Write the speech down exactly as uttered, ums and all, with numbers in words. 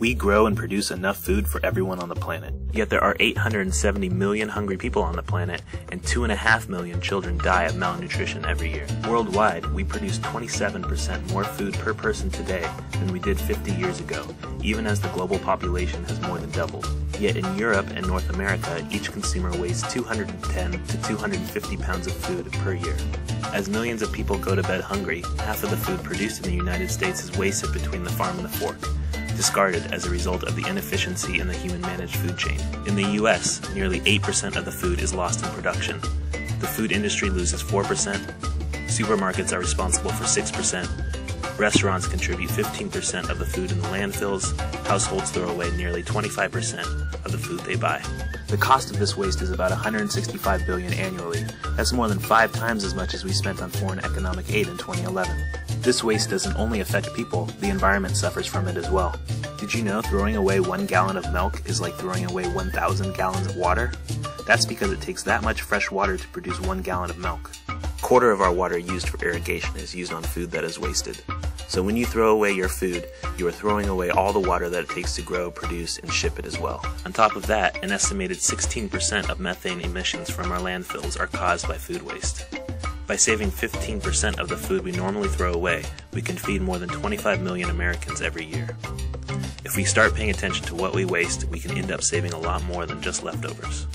We grow and produce enough food for everyone on the planet. Yet there are eight hundred seventy million hungry people on the planet, and two point five million children die of malnutrition every year. Worldwide, we produce twenty-seven percent more food per person today than we did fifty years ago, even as the global population has more than doubled. Yet in Europe and North America, each consumer weighs two hundred ten to two hundred fifty pounds of food per year. As millions of people go to bed hungry, half of the food produced in the United States is wasted between the farm and the fork, discarded as a result of the inefficiency in the human-managed food chain. In the U S, nearly eight percent of the food is lost in production. The food industry loses four percent, supermarkets are responsible for six percent, restaurants contribute fifteen percent of the food in the landfills, households throw away nearly twenty-five percent of the food they buy. The cost of this waste is about one hundred sixty-five billion dollars annually. That's more than five times as much as we spent on foreign economic aid in twenty eleven. This waste doesn't only affect people, the environment suffers from it as well. Did you know throwing away one gallon of milk is like throwing away one thousand gallons of water? That's because it takes that much fresh water to produce one gallon of milk. A quarter of our water used for irrigation is used on food that is wasted. So when you throw away your food, you are throwing away all the water that it takes to grow, produce, and ship it as well. On top of that, an estimated sixteen percent of methane emissions from our landfills are caused by food waste. By saving fifteen percent of the food we normally throw away, we can feed more than twenty-five million Americans every year. If we start paying attention to what we waste, we can end up saving a lot more than just leftovers.